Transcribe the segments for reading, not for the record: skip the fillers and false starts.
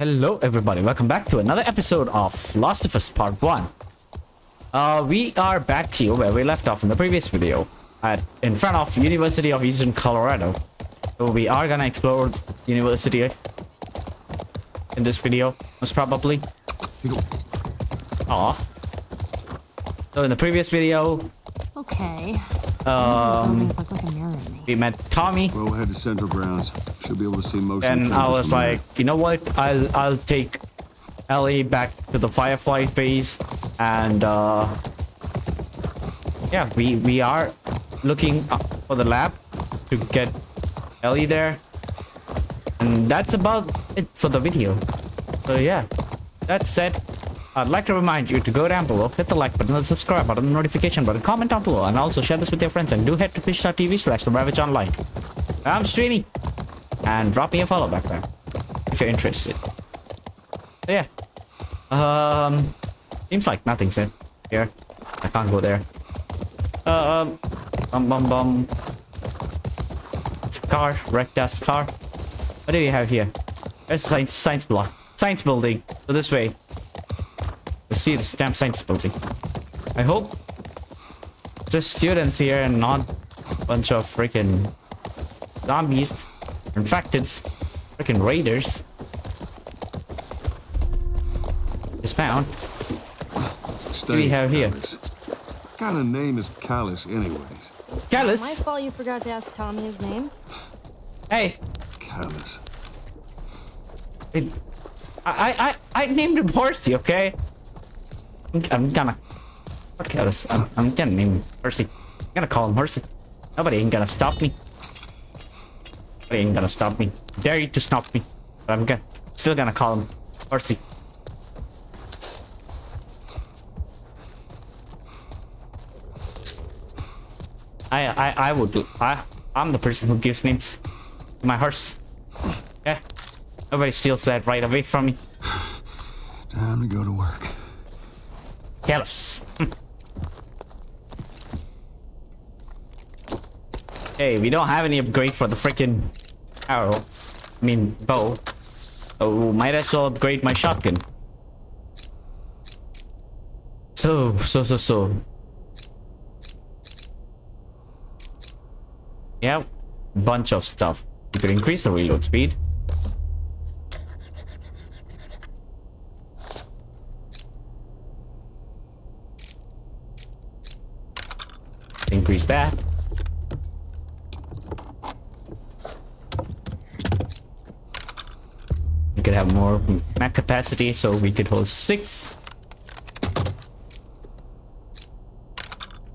Hello everybody, welcome back to another episode of Last of Us Part 1. We are back here where we left off in the previous video, in front of University of Eastern Colorado. So we are gonna explore University in this video, most probably. So in the previous video, we met Tommy. We'll head to Central Grounds. She'll be able to see most. And I was like, you know what? I'll take Ellie back to the Firefly base, and yeah, we are looking for the lab to get Ellie there, and that's about it for the video. So yeah, that said, I'd like to remind you to go down below, hit the like button, the subscribe button, the notification button, comment down below, and also share this with your friends, and do head to twitch.tv/theravageonline. I'm streaming, and drop me a follow back there if you're interested. So yeah, seems like nothing's in here. I can't go there. It's a car, wrecked ass car. What do we have here? There's a science block, science building. So this way. See this damn science building. I hope just students here and not a bunch of freaking zombies, infected, freaking raiders. Dismount. What do we have here? What kind of name is Callus, anyways? Callus? My fault you forgot to ask Tommy his name. Hey. Callus. I named him Horsey, okay? I'm gonna name him Mercy. I'm gonna call him Mercy. Nobody ain't gonna stop me. Nobody ain't gonna stop me. Dare you to stop me. But I'm still gonna call him Mercy. I would do. I'm the person who gives names to my horse. Yeah. Nobody steals that right away from me. Time to go to work. Callus. Hey, we don't have any upgrade for the freaking arrow. I mean, bow. So, might as well upgrade my shotgun. So. Yeah, bunch of stuff. You could increase the reload speed. Increase that. We could have more mag capacity, so we could hold 6,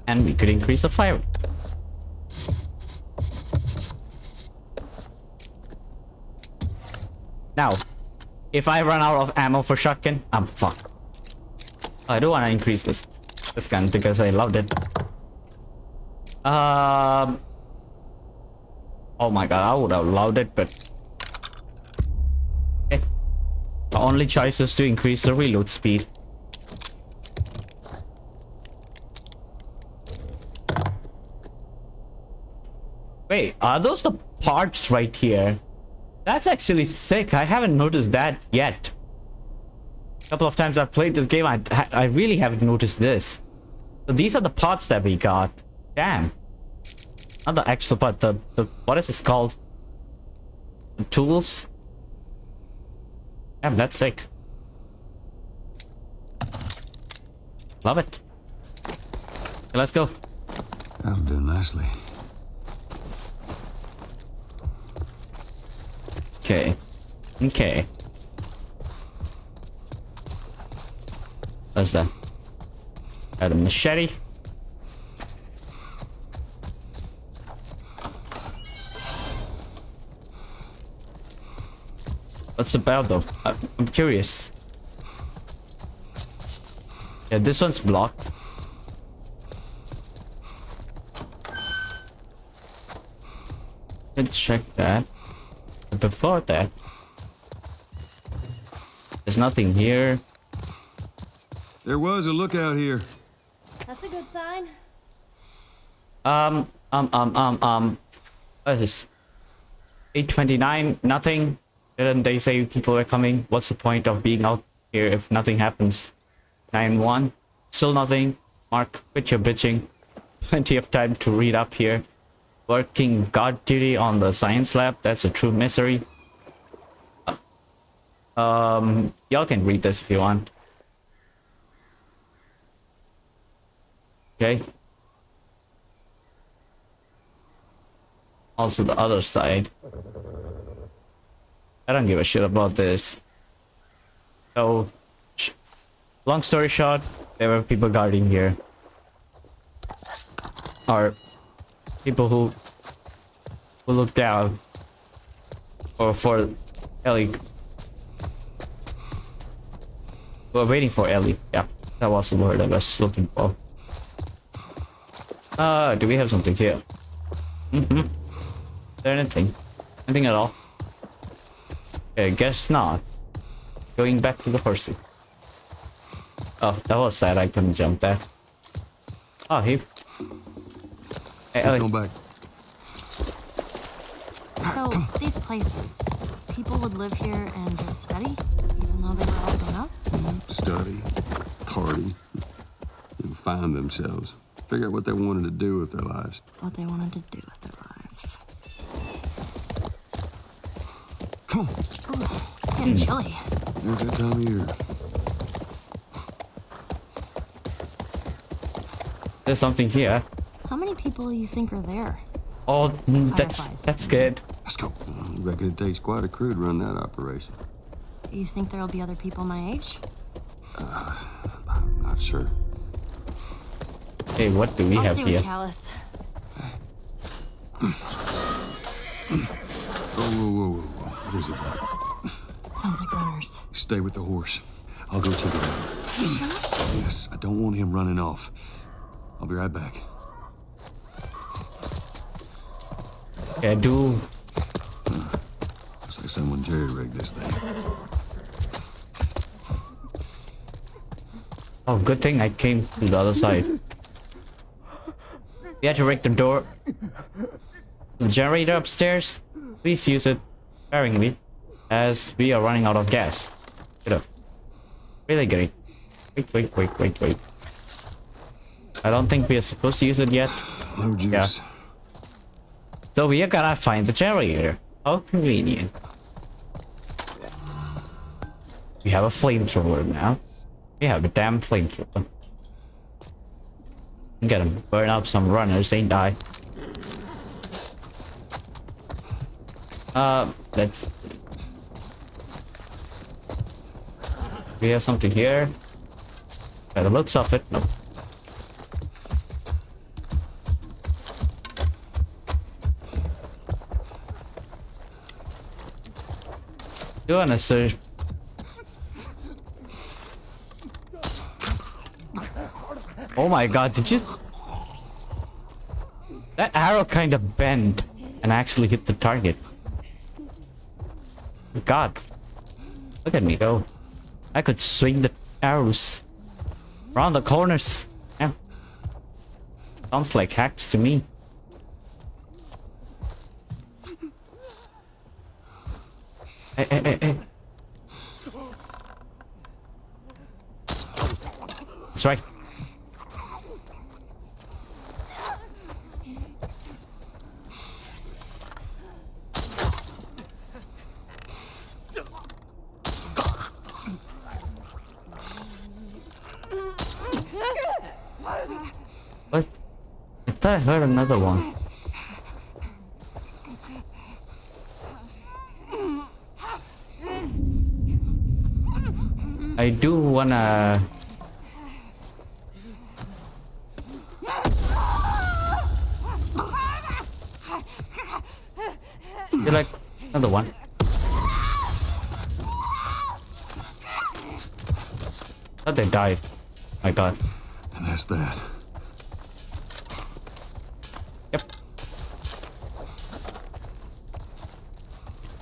and we could increase the fire. Now, if I run out of ammo for shotgun, I'm fucked. I do want to increase this gun because I loved it. Oh my god, I would have loved it, but okay. The only choice is to increase the reload speed. Wait, are those the parts right here? That's actually sick. I haven't noticed that yet. A couple of times I've played this game, I really haven't noticed this. So these are the parts that we got. Damn. Not the actual part, the what is this called? The tools? Damn, that's sick. Love it. Okay, let's go. That'll do nicely. Okay. What's that? Got a machete. What's about though? I'm curious. Yeah, this one's blocked. Let's check that. But before that, there's nothing here. There was a lookout here. That's a good sign. What is this? 829, nothing. Didn't they say people are coming? What's the point of being out here if nothing happens? 9-1. Still nothing. Mark, quit your bitching. Plenty of time to read up here. Working guard duty on the science lab. That's a true misery. Y'all can read this if you want. Okay. Also the other side. I don't give a shit about this. So, long story short, there were people guarding here. Or people who looked down for Ellie. We're waiting for Ellie. Yeah, that was the word I was looking for. Do we have something here? Is there anything? Nothing at all. Okay, guess not. Going back to the horsey. Oh, that was sad. I couldn't jump there. Oh, he. Hey, Ellie. Go back. So these places, people would live here and just study, even though they were all grown up. Study, party, and find themselves. Figure out what they wanted to do with their lives. What they wanted to do with their lives. Come on. Oh, it's getting chilly. It's that time of year. There's something here. How many people do you think are there? Oh, that's good. Let's go. I reckon it takes quite a crew to run that operation. Do you think there'll be other people my age? I'm not sure. Hey, what do we have here? Whoa. What is it about? Sounds like runners. Stay with the horse. I'll go check it out. You sure? Yes, I don't want him running off. I'll be right back. Yeah, looks like someone jerry-rigged this thing. Oh, good thing I came to the other side. We had to rig the door. The generator upstairs. Please use it sparingly, as we are running out of gas. Get up. Really great. Wait. I don't think we are supposed to use it yet. No juice. Yeah. So we are gonna find the generator. How convenient. We have a flamethrower now. We have a damn flamethrower. I'm gonna burn up some runners, ain't I? We have something here. By the looks of it, no. You wanna search? Oh my god, did you? That arrow kind of bent and actually hit the target. God, look at me go. I could swing the arrows around the corners. Yeah. Sounds like hacks to me. Hey. That's right. I heard another one. I do wanna. You like another one? Thought they died. My God. And that's that.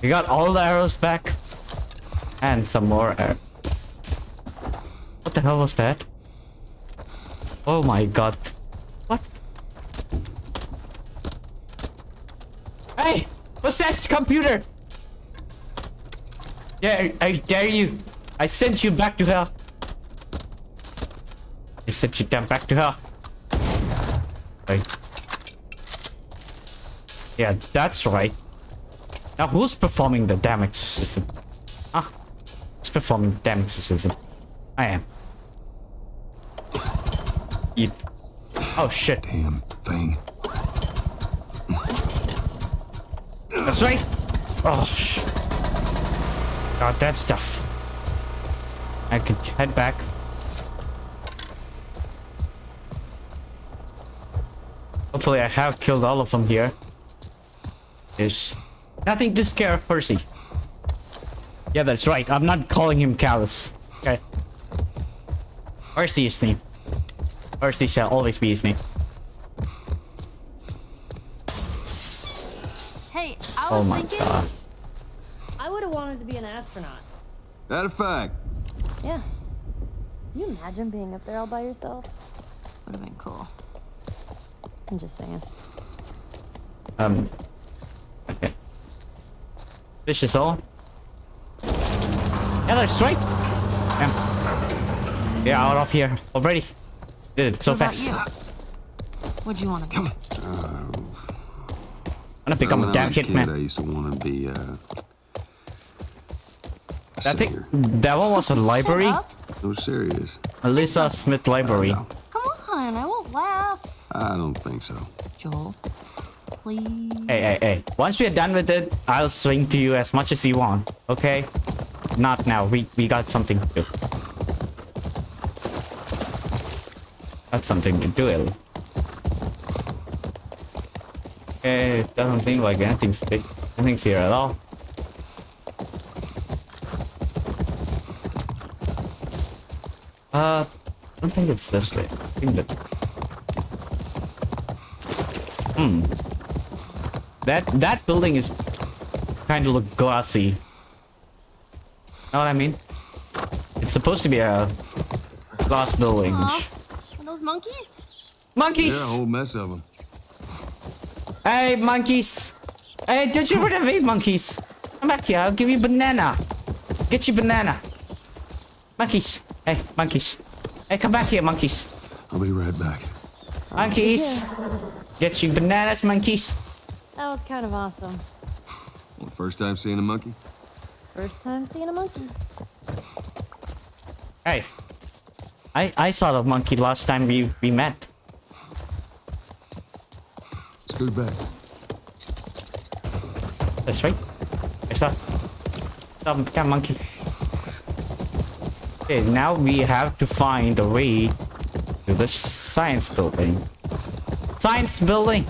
We got all the arrows back and some more arrows. What the hell was that? Oh my god. What? Hey! Possessed computer! dare, I dare you. I sent you back to her. I sent you down back to her. Right. Yeah, that's right. Now who's performing the damn exorcism? Ah, who's performing the damn exorcism? I am. Eat. Oh shit. Damn thing. That's right. Oh shit. Got that stuff. I could head back. Hopefully I have killed all of them here. There's nothing to scare Percy. Yeah, that's right. I'm not calling him Callus. Okay. Percy is name. Percy shall always be his name. Hey, I was thinking I would have wanted to be an astronaut. That a fact. Yeah. Can you imagine being up there all by yourself? Would have been cool. I'm just saying. Okay. Fish is all. Yeah, that's right. Damn. Yeah, out of here already. Did it so fast. What do you want to do? I'm gonna become a damn hitman. I used to want to be. I think that one was a library. No, serious. Alyssa Smith Library. Come on, I won't laugh. I don't think so. Joel. Please. Hey. Once we're done with it, I'll swing to you as much as you want. Okay? Not now. We got something to do. Got something to do, Ellie. Okay, it doesn't seem like anything's big. Nothing's here at all. I don't think it's this way. I think that. That building is kind of look glassy. Know what I mean? It's supposed to be a glass building. Aww. Are those monkeys? Monkeys! Yeah, a whole mess of them. Hey, monkeys! Hey, don't you run away, monkeys? Come back here. I'll give you banana. Get you banana. Monkeys. Hey, monkeys. Hey, come back here, monkeys. I'll be right back. Monkeys. Yeah. Get you bananas, monkeys. That was kind of awesome. Well, first time seeing a monkey? First time seeing a monkey. Hey. I saw the monkey last time we met. Let's go back. That's right. I saw that monkey. Okay, now we have to find a way to the science building. Science building!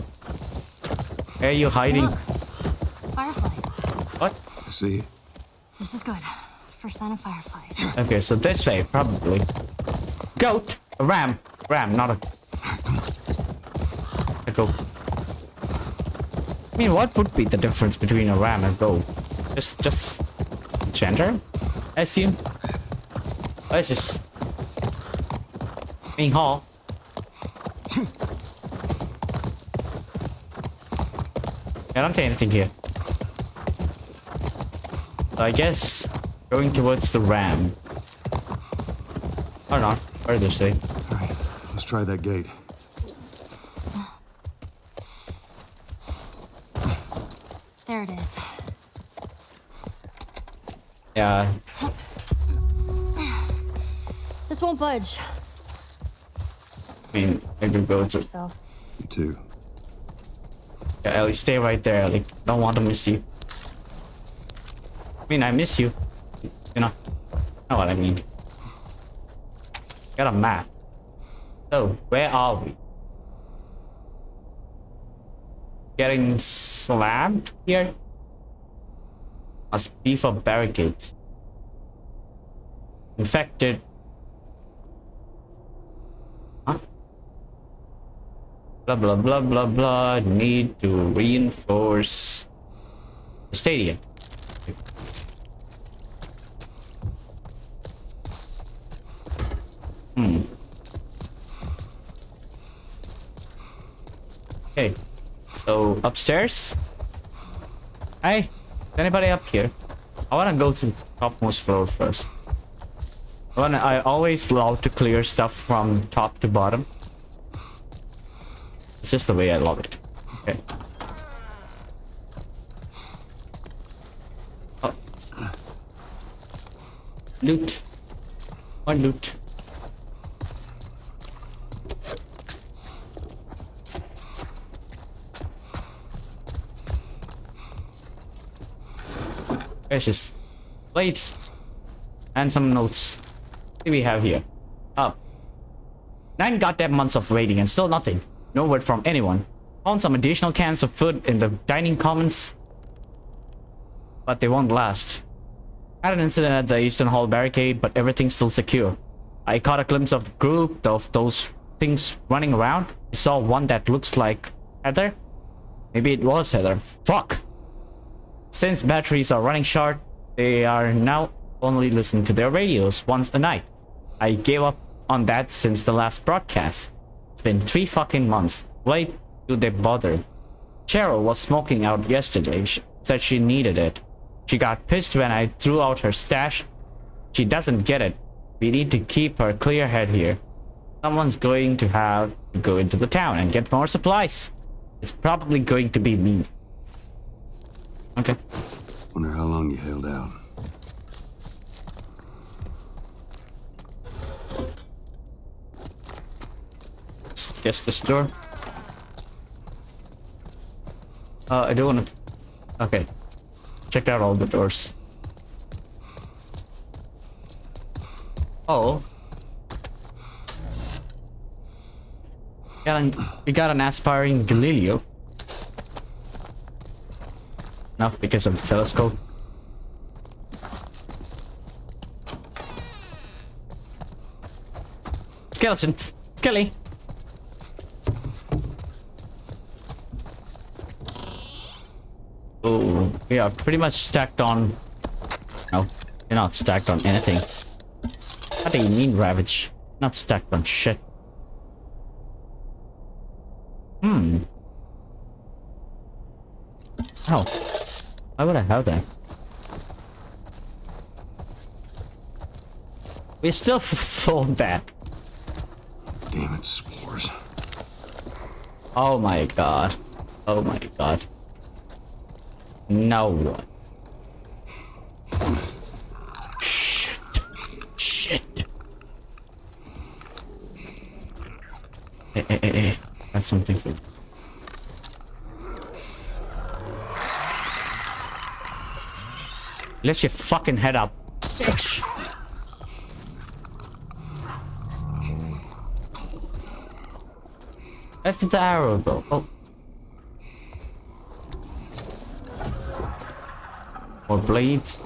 Where are you hiding? Look, fireflies. What? I see. This is good. First sign of fireflies. Okay, so this way, probably. Goat! A ram! Ram, not a goat. I mean, what would be the difference between a ram and a goat? Just gender? I assume. Or it's just being hauled. I don't see anything here. So I guess going towards the ram. Or not. Or this way. Alright, let's try that gate. There it is. Yeah. This won't budge. I mean, maybe go to yourself. You too. Yeah, Ellie, stay right there, Ellie. Don't want to miss you. I mean, I miss you. You know what I mean. Got a map. So, where are we? Getting slapped here? Must be for barricades. Infected. Blah, blah, blah, blah, blah. Need to reinforce the stadium. Okay. So, upstairs? Hey, is anybody up here? I want to go to topmost floor first. I always love to clear stuff from top to bottom. It's just the way I love it. Okay. Oh. Loot. One loot. Precious plates and some notes. What do we have here? Oh. 9 goddamn months of waiting and still nothing. No word from anyone. Found some additional cans of food in the dining commons, but they won't last. Had an incident at the Eastern Hall barricade, but everything's still secure. I caught a glimpse of the group of those things running around. I saw one that looks like Heather. Maybe it was Heather. Fuck! Since batteries are running short, they are now only listening to their radios once a night. I gave up on that since the last broadcast. It's been 3 fucking months. Why do they bother? Cheryl was smoking out yesterday. She said she needed it. She got pissed when I threw out her stash. She doesn't get it. We need to keep her clear head here. Someone's going to have to go into the town and get more supplies. It's probably going to be me. Okay. Wonder how long you held out. Guess this door. I don't want to. Okay, check out all the doors. Oh, we got an aspiring Galileo. Not because of the telescope. Skeleton, Skelly. Oh, we are pretty much stacked on. No, you're not stacked on anything. What do you mean, Ravage? Not stacked on shit. Hmm. Oh, why would I have that? We still fold that. Damn it, spores. Oh my god. Oh my god. No one. Shit. Shit. Hey, hey, hey, hey. That's something for. Lift your fucking head up. Bitch. That's the arrow, bro. Oh. More blades.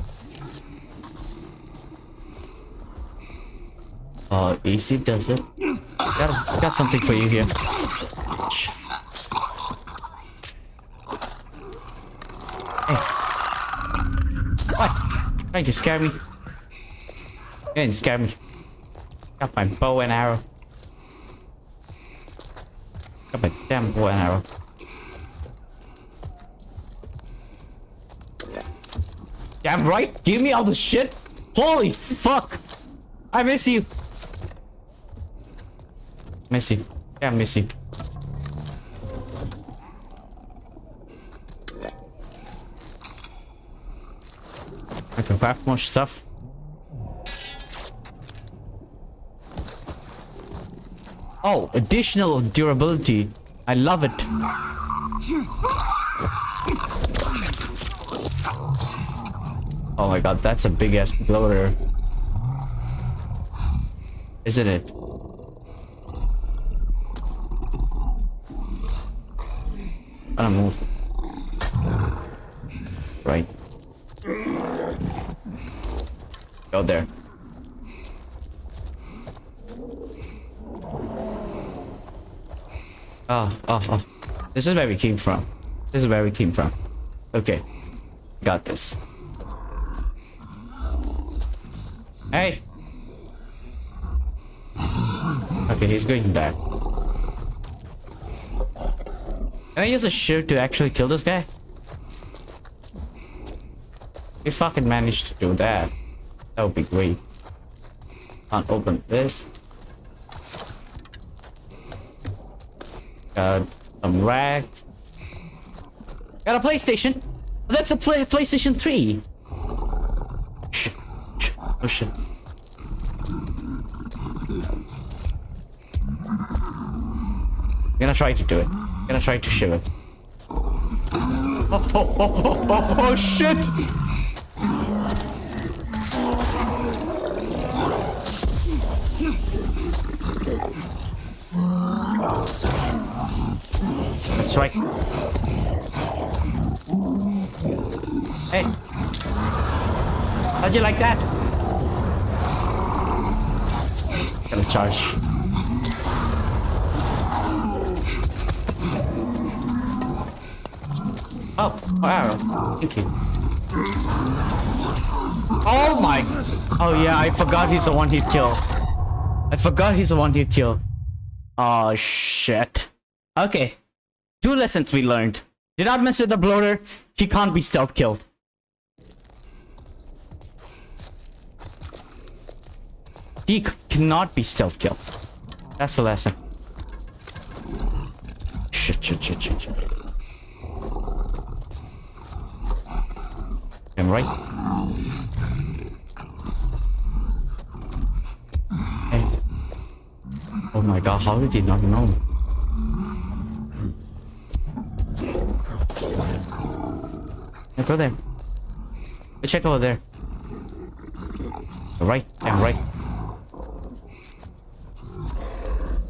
Oh, easy does it. Got something for you here. Hey. What? Trying to scare me? You didn't scare me. Got my bow and arrow. Got my damn bow and arrow. Damn right, give me all the shit. Holy fuck, I miss you. Missy, damn Missy. I can craft more stuff. Oh, additional durability. I love it. Oh my god, that's a big ass bloater, isn't it? I don't move. Right. Go there. Oh, oh, oh. This is where we came from. This is where we came from. Okay. Got this. Hey! Okay, he's going back. Can I use a shield to actually kill this guy? If I could manage to do that, that would be great. Can't open this. Got some racks. Got a PlayStation. That's a PlayStation 3. Shit. Oh shit. I'm gonna try to do it. I'm gonna try to shiver. Oh, oh, oh, oh, oh, oh shit! That's right. Hey, how'd you like that? Gotta charge. Oh, wow. Thank you. Oh my. Oh yeah, I forgot he's the one he'd kill. Oh shit. Okay. Two lessons we learned. Do not mess with the bloater. He can't be stealth killed. He cannot be stealth killed. That's the lesson. Shit, shit, shit, shit, shit. I'm right. Hey. Oh my god, how did he not know? Now go there. Let's check over there. Right, damn right.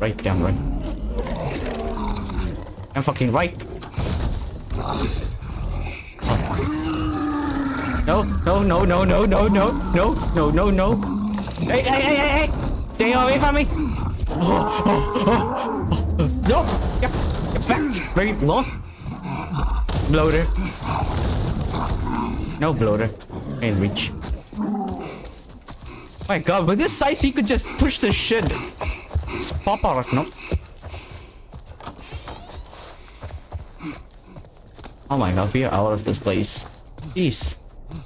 Right, damn right. I'm fucking right. No, no, no, no, no, no, no, no, no, no, no. Hey, hey, hey, hey, hey! Stay away from me! Oh, oh, oh, oh, oh. No! Get back! Very low. Bloater. No bloater. Can't reach. My god, with this size, he could just push the shit. Just pop out of no. Oh my god, we are out of this place. Jeez.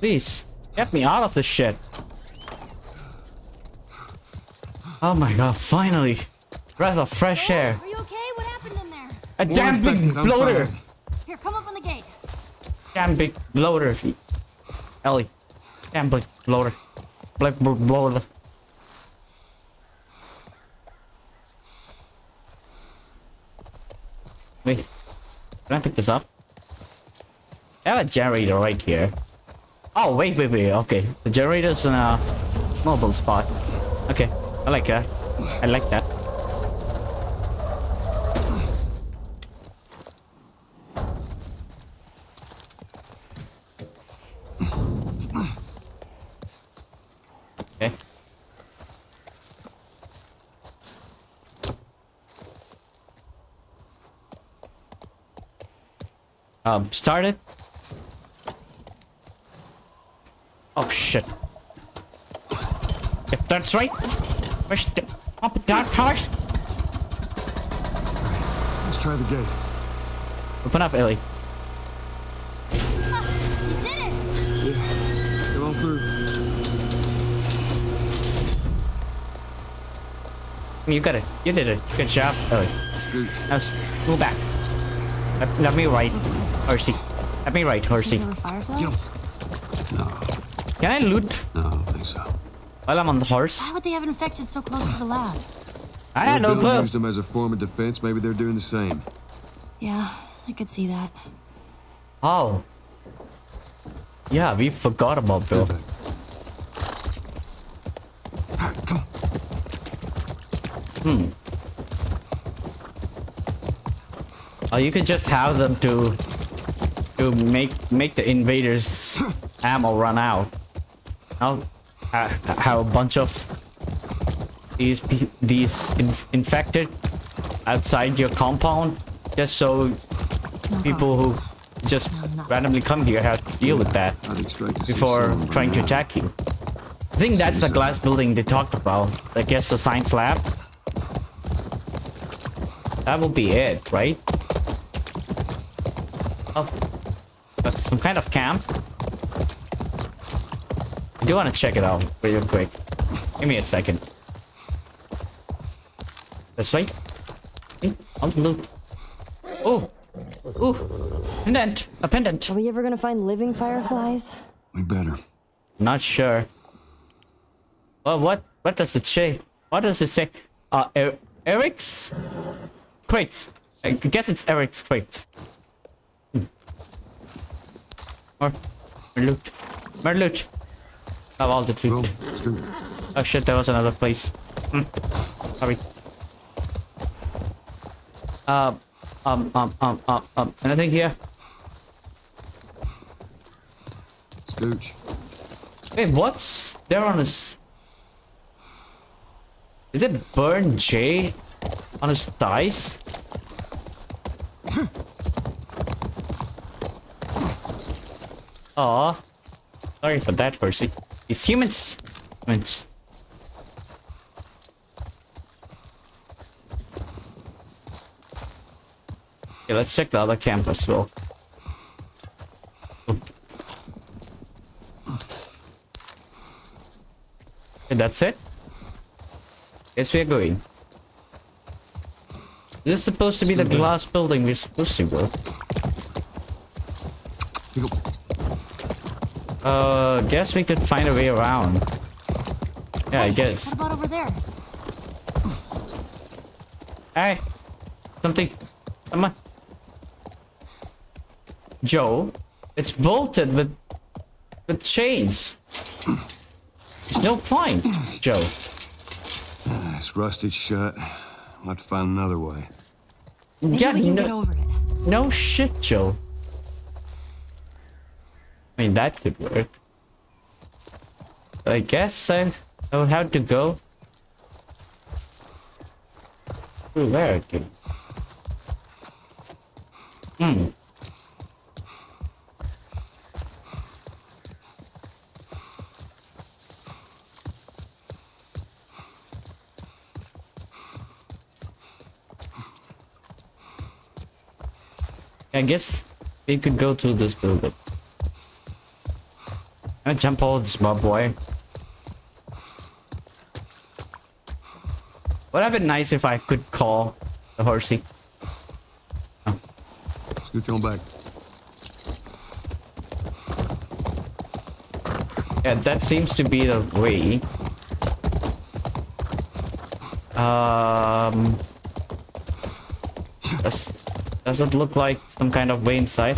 Please, get me out of this shit. Oh my god, finally. Breath of fresh air. Are you okay? What happened in there? A damn big bloater. Here, come up on the gate. Damn big bloater. Ellie. Damn big bloater. Bloater. Wait. Can I pick this up? I have a generator right here. Oh, wait, wait, wait, okay. The generator's in a mobile spot. Okay, I like that. I like that. Okay. Start it. Oh shit. If that's right. Push the up that part. Let's try the gate. Open up, Ellie. You did it! Yeah. Get on through. You got it. You did it. Good job, Ellie. Good. Now go back. Let me ride, Horsey. Let me ride, Horsey. No. Can I loot? No, I don't think so. While I'm on the horse. Why would they have infected so close to the lab? I had no clue. They used them as a form of defense. Maybe they're doing the same. Yeah, I could see that. Oh. Yeah, we forgot about Bill. Right, come on. Hmm. Oh, you could just have them to make the invaders' ammo run out. I'll have a bunch of these infected outside your compound, just so people who just randomly come here have to deal with that before trying to attack you. I think that's the glass building they talked about. I guess the science lab. That will be it, right? Oh, that's some kind of camp. I do want to check it out real quick. Give me a second. This way? On the loop. Oh! Ooh! Pendant! A pendant! Are we ever gonna find living fireflies? We better. Not sure. Well, what does it say? What does it say? Eric's crates. I guess it's Eric's crates. More loot. More loot. Have all the loot. Oh shit, there was another place. Sorry. Anything here? Scooch. Wait, what's there on his... Did it burn Jay on his thighs? Aw. Sorry for that, Percy. These humans. Humans. Okay, let's check the other camp as well. Okay, that's it. Guess we are going. Is this supposed to be the glass building we're supposed to go? Guess we could find a way around. Yeah, I guess. What about over there? Hey, something. Come on. Joe, it's bolted with chains. There's no point, Joe. It's rusted shut. I'll have to find another way. Yeah, we can get over it. No shit, Joe. I mean, that could work. I guess I would have to go. Ooh, where again? Hmm. I guess we could go through this building. Can I jump all this mob boy? Would have been nice if I could call the horsey. Oh. Scoot on back. Yeah, that seems to be the way. Does it look like some kind of way inside?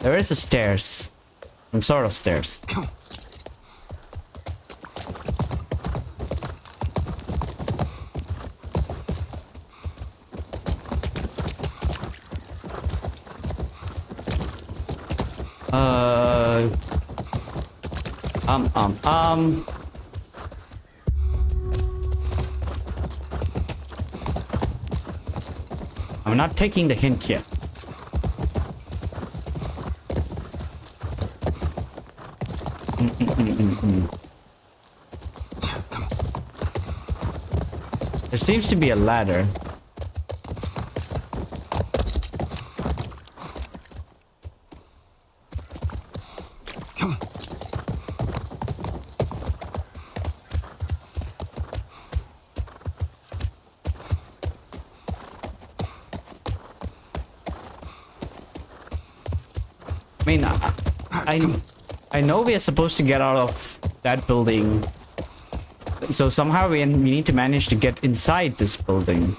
There is a stairs. Some sort of stairs. I'm not taking the hint yet. There seems to be a ladder. Come on. I mean, I know we are supposed to get out of that building, so somehow we need to manage to get inside this building.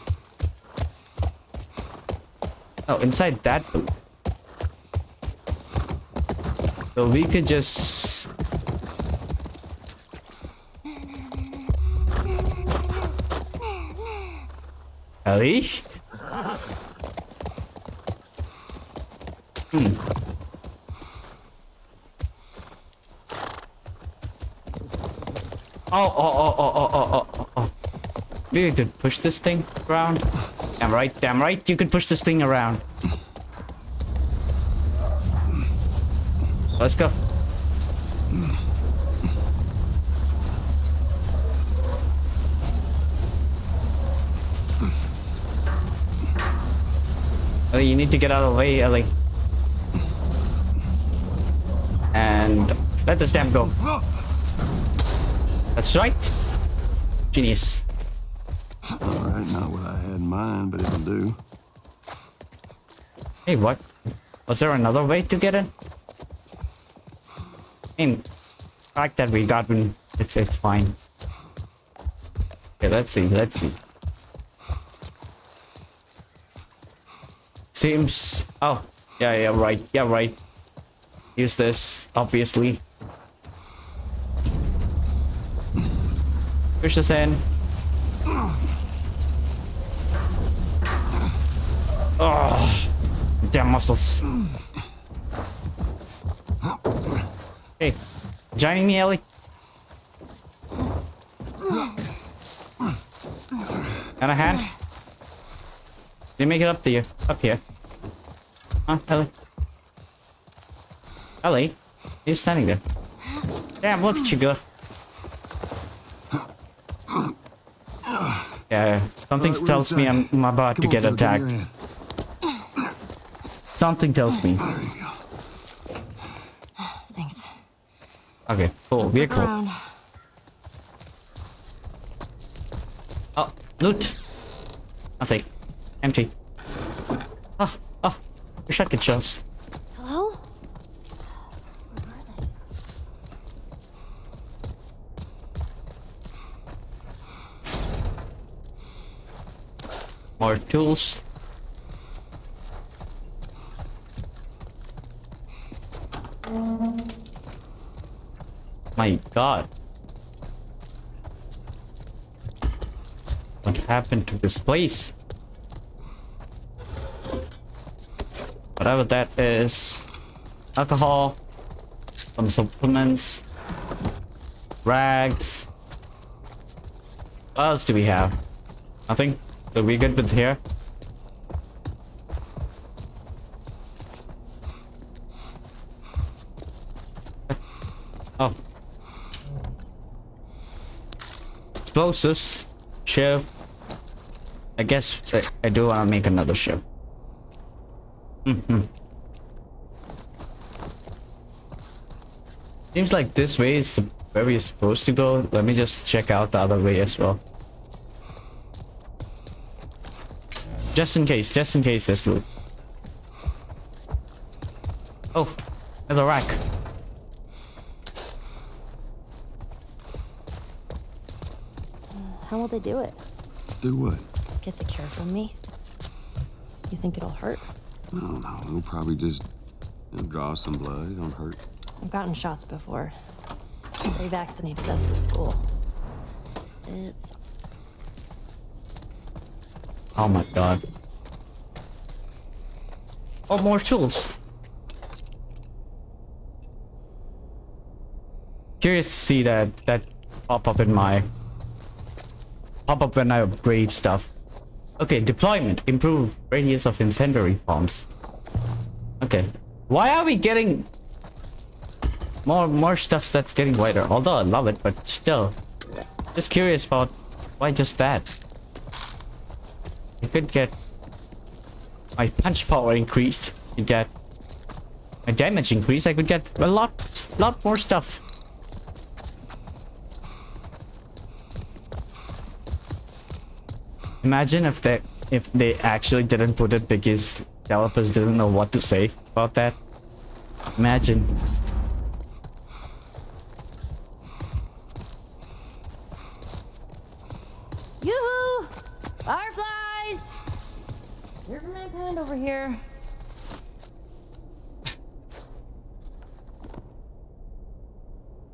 Oh, inside that building. So we could just... Ellie? Hmm. Oh. You could push this thing around. Damn right. You could push this thing around. Let's go. Ellie, you need to get out of the way, Ellie. And let the stamp go. That's right. Genius. Alright, not what I had in mind, but it'll do. Hey, what? Was there another way to get in? I mean, the fact that we got in, it's fine. Okay, let's see, let's see. Seems... oh, yeah, yeah, right, yeah, right. Use this, obviously. Push this in. Oh, damn muscles. Hey, joining me, Ellie? Got a hand? Did you make it up to you? Up here. Huh, Ellie? Ellie? You're standing there. Damn, look at you go. Yeah, something tells me I'm about to get attacked. Something tells me. Thanks. Okay, cool. We're cool. Oh, loot. Nothing. Empty. Oh, oh. Wish I could shots. Hello? Where are they? More tools. My God, what happened to this place? Whatever that is, alcohol, some supplements, rags. What else do we have? Nothing. So we good with here. Oh. Explosives, shiv. I guess I do want to make another shiv. Seems like this way is where we're supposed to go. Let me just check out the other way as well. Just in case there's loot. Oh, another rack. How will they do it? Do what? Get the cure from me. You think it'll hurt? No, no, it'll probably just draw some blood. It don't hurt. I've gotten shots before. They vaccinated us at school. It's... oh my God. Oh, more tools. Curious to see that pop up in my... pop up when I upgrade stuff. Okay, deployment. Improve radius of incendiary bombs. Okay. Why are we getting more stuff that's getting wider? Although I love it, but still. Just curious about why just that. I could get my punch power increased. I could get my damage increased. I could get a lot more stuff. Imagine if they actually didn't put it because developers didn't know what to say about that. Imagine. Yoo-hoo! Fireflies! There's mankind over here.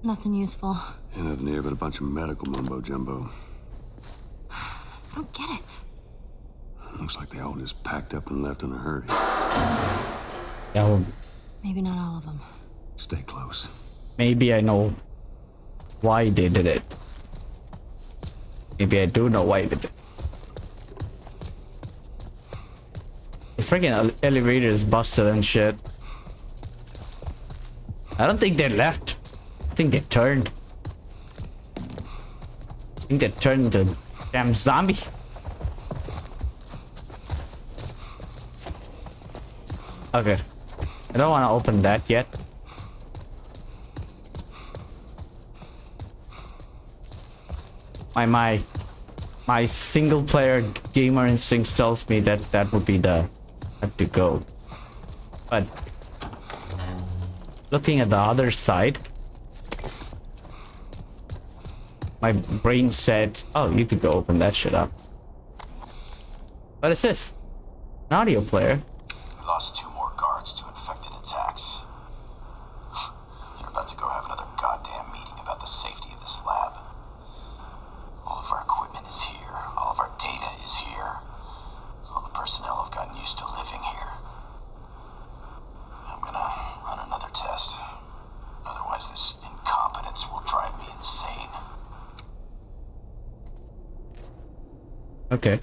Nothing useful. Ain't nothing here but a bunch of medical mumbo-jumbo. I don't get it. Looks like they all just packed up and left in a hurry. Yeah, maybe not all of them. Stay close. Maybe I know why they did it. Maybe I do know why they did it. The freaking elevator is busted and shit. I don't think they left. I think they turned. I think they turned the... damn zombie. Okay. I don't want to open that yet. my single player gamer instinct tells me that that would be the have to go. But looking at the other side, my brain said, oh, you could go open that shit up. What is this? An audio player. We lost 2 more guards to infected attacks. They're about to go have another goddamn meeting about the safety of this lab. All of our equipment is here. All of our data is here. All the personnel have gotten used to living here. I'm gonna run another test. Otherwise, this incompetence will drive me insane. Okay.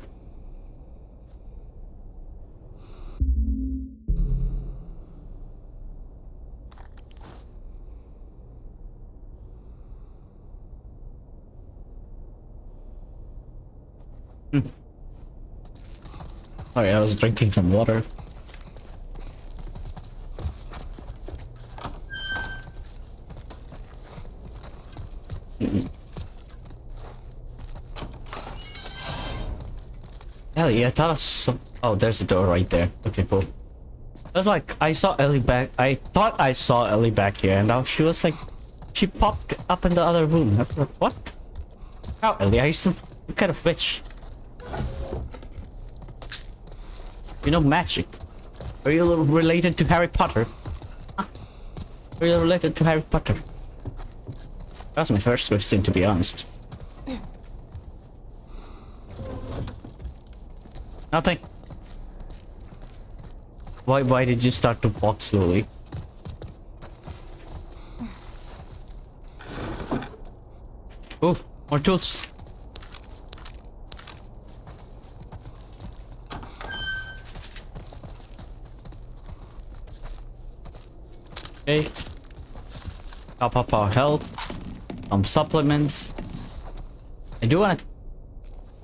Sorry, I was drinking some water. Ellie, I thought I saw... Oh, there's a door right there. Okay, cool. I was like, I saw Ellie back... I thought I saw Ellie back here, and now she was like... She popped up in the other room. I was like, what? How, Ellie? Are you some kind of witch? You know magic? Are you related to Harry Potter? Huh? Are you related to Harry Potter? That was my first question, to be honest. Nothing. Why did you start to walk slowly? Oh, more tools. Okay. Top up our health. Some supplements. I do wanna...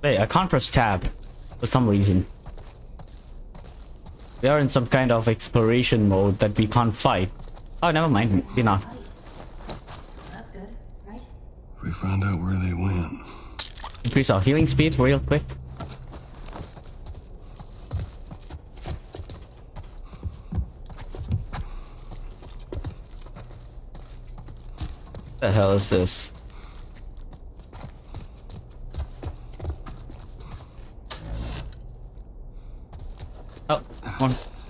Wait, I can't press tab. For some reason, we are in some kind of exploration mode that we can't fight. Oh, never mind. We're not. That's good, right? We found out where they went. Increase our healing speed real quick. What the hell is this?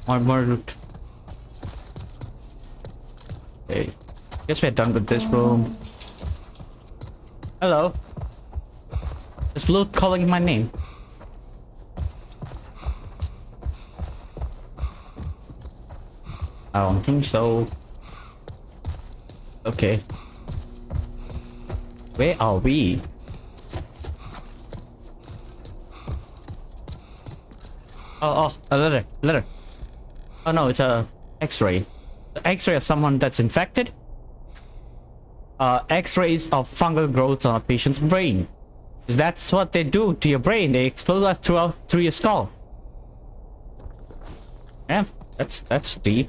More loot. Okay. Guess we're done with this room. Hello. Is loot calling my name? I don't think so. Okay. Where are we? Oh, a letter. Letter. Oh no, it's a X-ray. X-ray of someone that's infected. X-rays of fungal growths on a patient's brain. Because that's what they do to your brain. They explode that through your skull. Yeah, that's deep.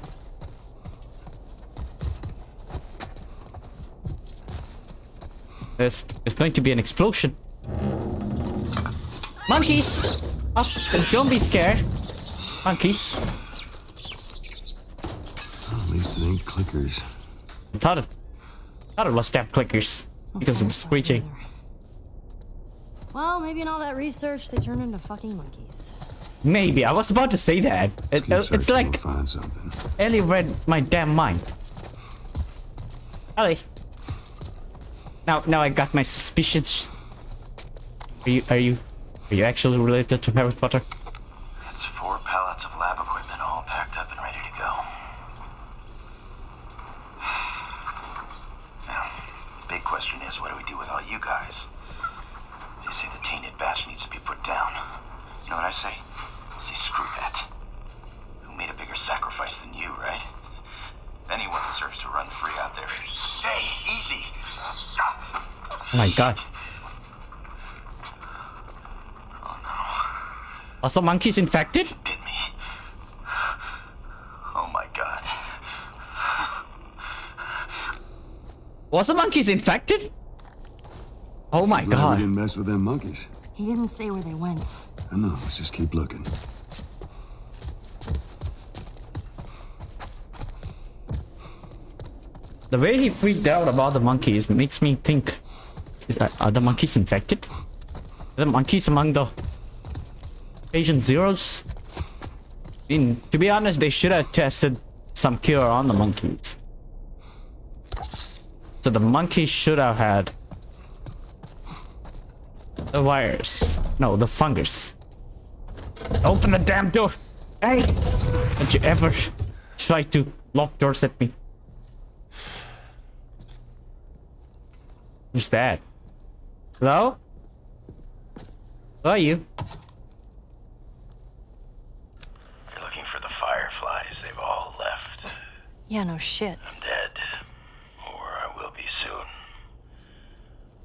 There's going to be an explosion. Monkeys! Oh, don't be scared. Monkeys. At least it ain't clickers. I thought it was damn clickers because of the screeching. Well, maybe in all that research they turned into fucking monkeys. Maybe I was about to say that. It's like Ellie read my damn mind. Ellie. Now I got my suspicions. Are you actually related to Harry Potter? That's 4 pallets of lab equipment all packed up and ready to go. Now, the big question is, what do we do with all you guys? They say the tainted batch needs to be put down. You know what I say? I say screw that. Who made a bigger sacrifice than you, right? Anyone deserves to run free out there. Hey, easy! Oh my god. Are some monkeys infected? Bit me. Oh my god. Was the monkeys infected? Oh my God. We didn't mess with them monkeys. He didn't say where they went. I know, let's just keep looking. The way he freaked out about the monkeys makes me think, is that, are the monkeys infected? Are the monkeys among the patient zeros? I mean, to be honest, they should have tested some cure on the monkeys. So the monkeys should have had the virus. No, the fungus. Open the damn door! Hey! Don't you ever try to lock doors at me. Who's that? Hello? Who are you? They're looking for the Fireflies. They've all left. Yeah, no shit. I'm dead. Or I will be soon.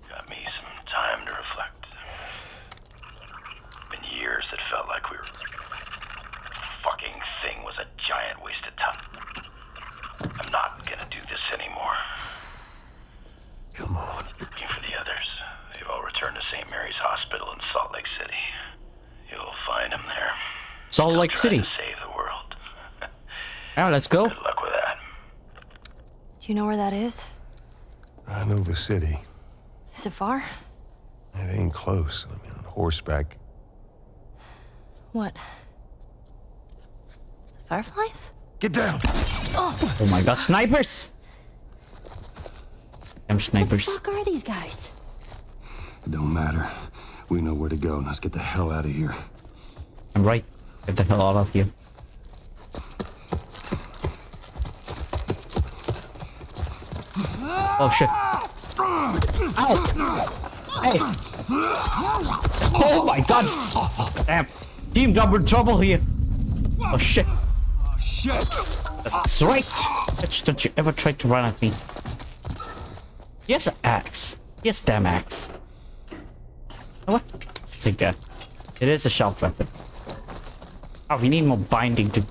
Got me some time to reflect. It's been years that felt like we were... The fucking thing was a giant waste of time. I'm not gonna do this anymore. Come on. Looking for the others. They've all returned to St. Mary's Hospital in Salt Lake City. You'll find them there. Salt Lake City. To save the world. All right, let's go. Good luck with that. Do you know where that is? I know the city. Is it far? It ain't close. I mean, on horseback. What? The Fireflies? Get down! Oh, oh my God! Snipers! Damn snipers. What the fuck are these guys? It don't matter. We know where to go. Let's get the hell out of here. I'm right. Get the hell out of here. Oh shit. Ow! Hey! Oh my God! Damn. Team double trouble here. Oh shit. Oh shit. That's right. Bitch, don't you ever try to run at me. Yes, axe. Yes, damn axe. What? Take that. It is a sharp weapon. Oh, we need more binding to.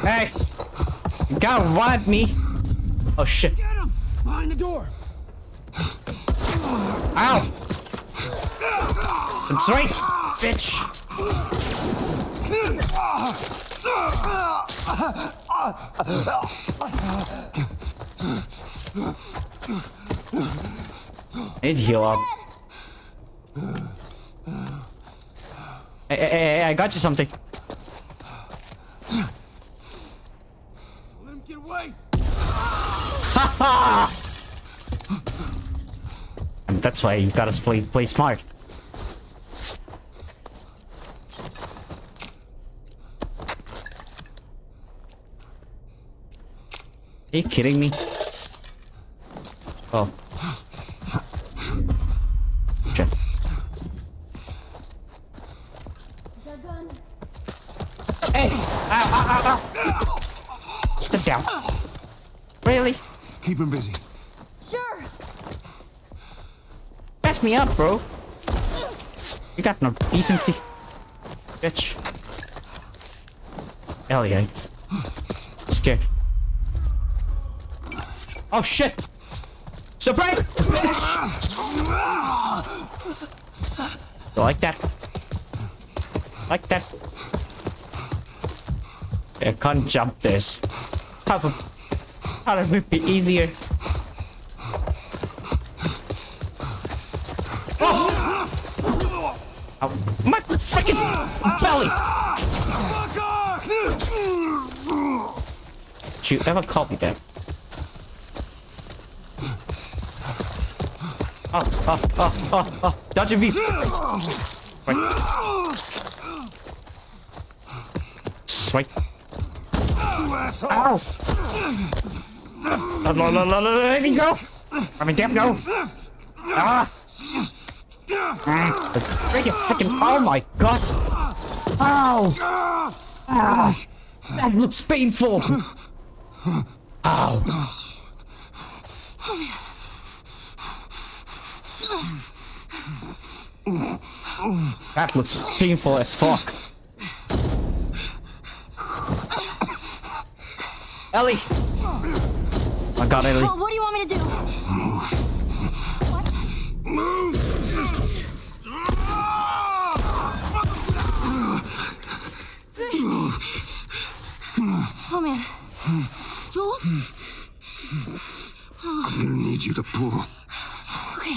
Hey! You gotta ride me! Oh shit. Get him! Behind the door! Ow! That's right, bitch. I need to heal up. Hey, hey, hey, I got you something. Let him get away. And that's why you gotta play smart. Are you kidding me? Oh. Check. Hey! Ow, ow, ow. Sit down. Really? Keep him busy. Sure. Mess me up, bro. You got no decency. Bitch. Ellie, I'm scared. Oh shit! Surprise! Bitch! Like that. Like that. I can't jump this. How it would be easier. Oh! Ow. My freaking belly! Did you ever call me that? Oh, oh, oh, oh, oh, dodge your V. Swipe. Ow. Let me go. I mean, damn, go. Ah. Break your freaking. Oh my God. Ow. Ah. That looks painful. Ow. That looks painful as fuck. Ellie! I got Ellie. What do you want me to do? Move. What? Move! Oh, man. Joel? I'm gonna need you to pull. Okay.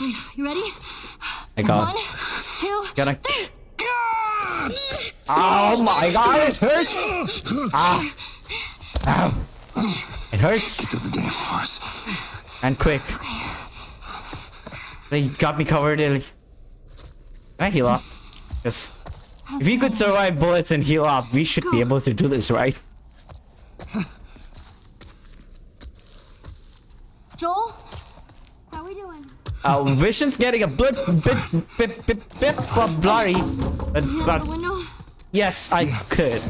Wait, you ready? I got it. 1, 2, 3. Oh my god, it hurts! Ah. Ow. It hurts. Get to the damn horse. And quick. They got me covered, Ellie. Can I heal up? Yes. If we could survive bullets and heal up, we should be able to do this, right? Joel? How we doing? Our vision's getting a bit blurry. But, yes, I could.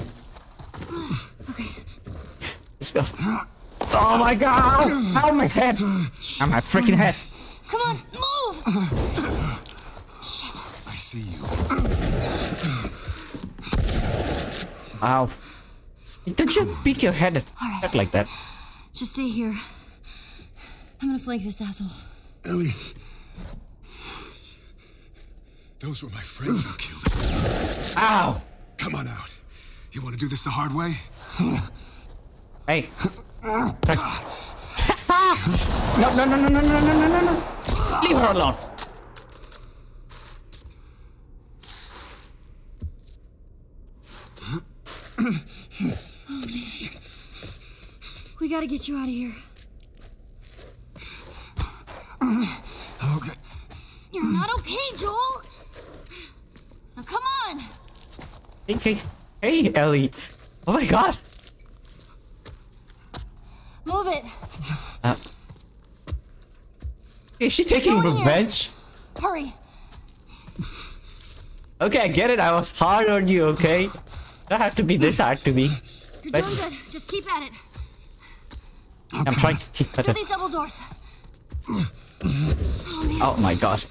Okay. Let's go. Oh my god! Ow, my head! Ow, my freaking head! Come on, move! Shit. I see you. Ow. Don't you beat your head at like that. Just stay here. I'm gonna flank this asshole. Ellie. Those were my friends who killed it. Ow! Come on out. You want to do this the hard way? Hey. No. Leave her alone. Oh, man. We gotta get you out of here. Okay. You're not okay, Joel. Now come on. Hey, Ellie. Oh my god. Move it. Is she taking revenge? Hurry. Okay, I get it. I was hard on you, okay? Don't have to be this hard to me. You're doing good. Just keep at it. I'm trying to keep at it. These double doors. Oh my gosh.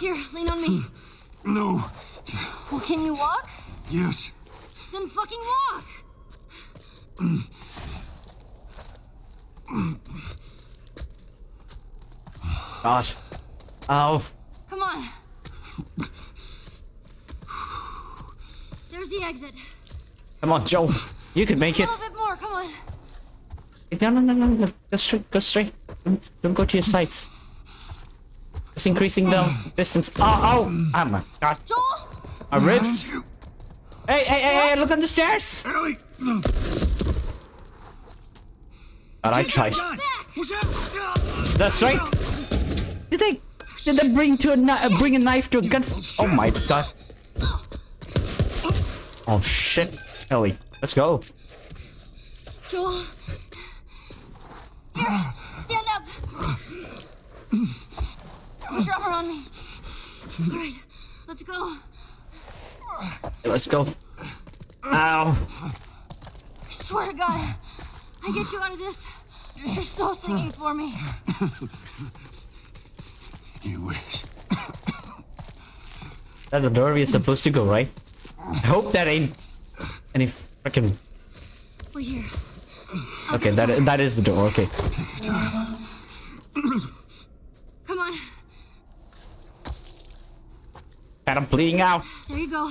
Here, lean on me. No. Well, can you walk? Yes. Then fucking walk. Gosh. Ow. Come on. There's the exit. Come on, Joel. You can make it. A little bit more. Come on. No. Go straight. Go straight. Don't go to your sides. It's increasing the distance. Oh my god. Joel? My ribs. Hey, look on the stairs. Ellie. God, I tried. That's right. Did they bring a knife to a gun? Oh my god. Oh shit. Ellie, let's go. Joel. Here, stand up. Put your arm around me. All right, let's go. Hey, let's go. Ow. I swear to God, I get you out of this. You're so singing for me. You wish. That's the door we're supposed to go, right? I hope that ain't any freaking. Wait here. Okay, that is the door. Okay. Take your time. Come on. And I'm bleeding out. There you go.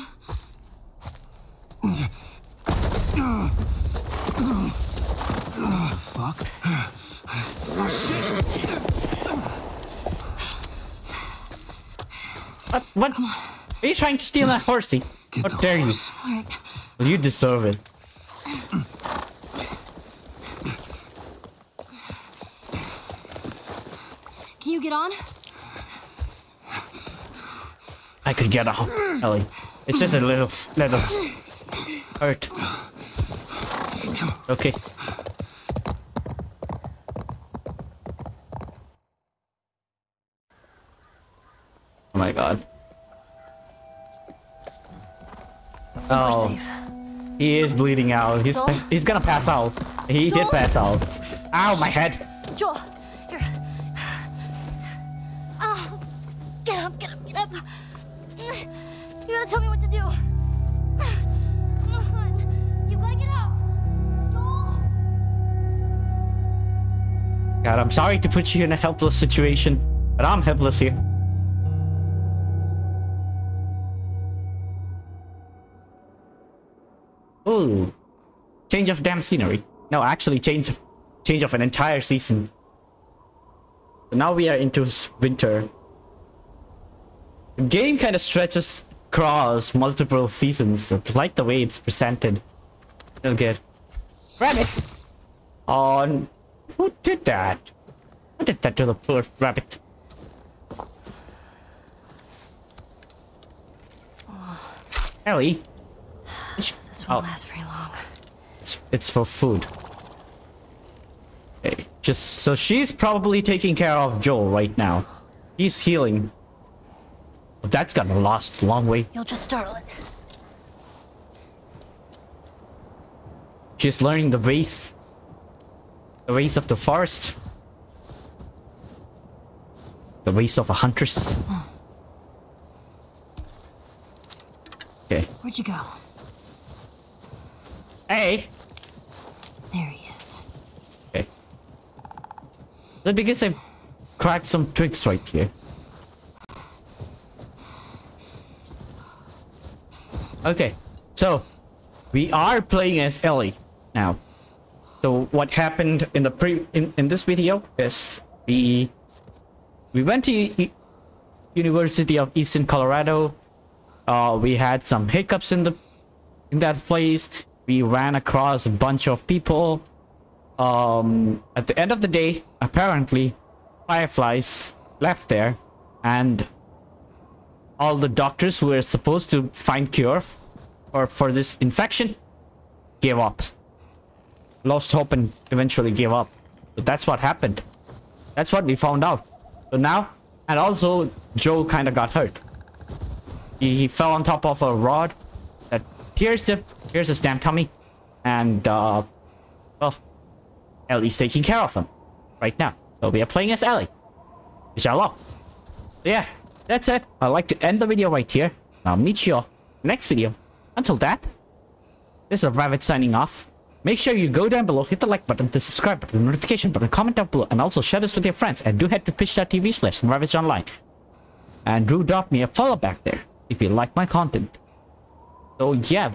Fuck. Oh, shit. What? Come on. Are you trying to steal that horsey? How dare you? Right. Well, you deserve it. Can you get on? I could get out, Ellie. It's just a little hurt. Okay. Oh my god. Oh, he is bleeding out. He's gonna pass out. He did pass out. Ow, my head. Joel, here. Get up. You gotta tell me what to do. Come on. You gotta get up. God, I'm sorry to put you in a helpless situation, but I'm helpless here. Ooh. Change of damn scenery. No, actually change of an entire season. So now we are into winter. The game kind of stretches across multiple seasons. I like the way it's presented. Still good. Rabbit! On. Who did that? Who did that to the poor rabbit? Oh. Ellie? I'm sure this won't last very long. It's for food. Okay, just so she's probably taking care of Joel right now. He's healing. But that's gonna last a long way. You'll just startle it. She's learning the ways. The ways of the forest. The ways of a huntress. Okay. Where'd you go? Hey! There he is. Okay. Is that because I cracked some twigs right here? Okay. So, we are playing as Ellie now. So what happened in the this video is we went to University of Eastern Colorado. We had some hiccups in that place. We ran across a bunch of people. At the end of the day, apparently, Fireflies left there, and all the doctors who were supposed to find cure for this infection gave up. Lost hope and eventually gave up. So that's what happened. That's what we found out. So now, and also Joe kind of got hurt. He fell on top of a rod that pierced his damn tummy, and well, Ellie's taking care of him right now. So we are playing as Ellie, which I love. So yeah, that's it. I'd like to end the video right here. I'll meet you all next video. Until that, this is TheRAVAGE signing off. Make sure you go down below, hit the like button, the subscribe button, the notification button, comment down below, and also share this with your friends. And do head to twitch.tv/theravageonline. And do drop me a follow back there if you like my content. So yeah,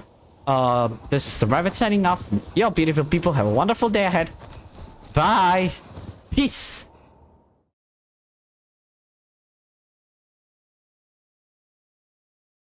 this is TheRAVAGE signing off. Yo, beautiful people, have a wonderful day ahead. Bye. Peace.